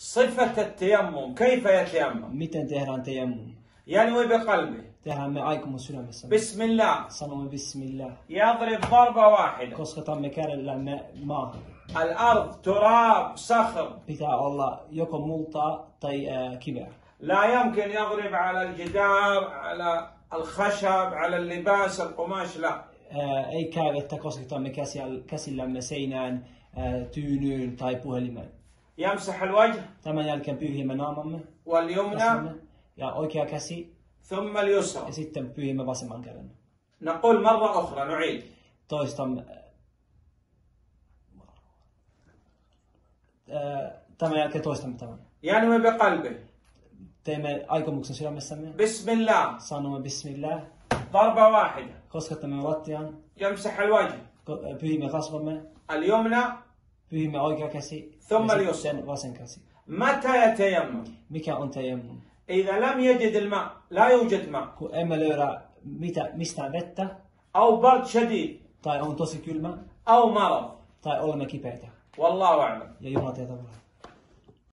صفة التيمم كيف يتيمم؟ متى تهران تيمم؟ ينوي بقلبه تهران معاكم وسلام بسم الله صنم بسم الله يضرب ضربة واحدة كسخة مكان الماء ما الأرض تراب صخر بتاع الله يكون ملطة طي كبير لا يمكن يضرب على الجدار على الخشب على اللباس القماش لا أي كابت كسخة مكاسي كسي لما سينان تونون تايبوها لمن يمسح الوجه ثم يلكم به منامم واليمنى يا اوكي كاسي ثم اليسرى ستم به مبسما كرن نقول مره اخرى نعيد توستم تمام يا توستم تمام يعني بقلبه تمام ايكم مكسسيرا مسمى بسم الله صنوا بسم الله ضربه واحده خصت مرات يمسح الوجه به خصبه اليمنى ثم اليسرى متى يتيمم؟ إذا لم يجد الماء لا يوجد ماء أو برد شديد أو مرض والله أعلم.